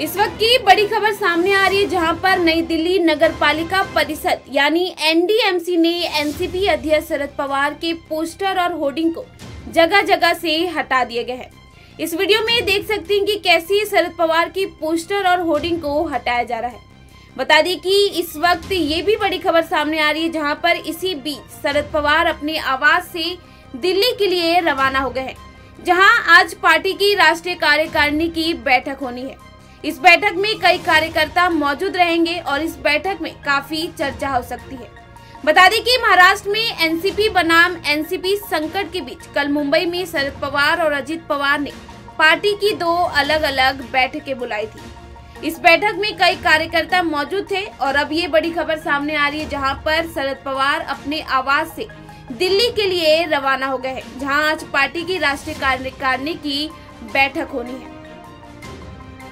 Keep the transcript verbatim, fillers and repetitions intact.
इस वक्त की बड़ी खबर सामने आ रही है, जहां पर नई दिल्ली नगर पालिका परिषद यानी एन डी एम सी ने एन सी पी अध्यक्ष शरद पवार के पोस्टर और होर्डिंग को जगह जगह से हटा दिया गया है। इस वीडियो में देख सकते हैं कि कैसे शरद पवार की पोस्टर और होर्डिंग को हटाया जा रहा है। बता दें कि इस वक्त ये भी बड़ी खबर सामने आ रही है, जहाँ पर इसी बीच शरद पवार अपने आवास से दिल्ली के लिए रवाना हो गए हैं, जहाँ आज पार्टी की राष्ट्रीय कार्यकारिणी की बैठक होनी है। इस बैठक में कई कार्यकर्ता मौजूद रहेंगे और इस बैठक में काफी चर्चा हो सकती है। बता दें कि महाराष्ट्र में एन सी पी बनाम एन सी पी संकट के बीच कल मुंबई में शरद पवार और अजित पवार ने पार्टी की दो अलग अलग बैठकें बुलाई थी। इस बैठक में कई कार्यकर्ता मौजूद थे और अब ये बड़ी खबर सामने आ रही है, जहां पर शरद पवार अपने आवास से दिल्ली के लिए रवाना हो गए हैं, जहाँ आज पार्टी की राष्ट्रीय कार्यकारिणी की बैठक होनी है।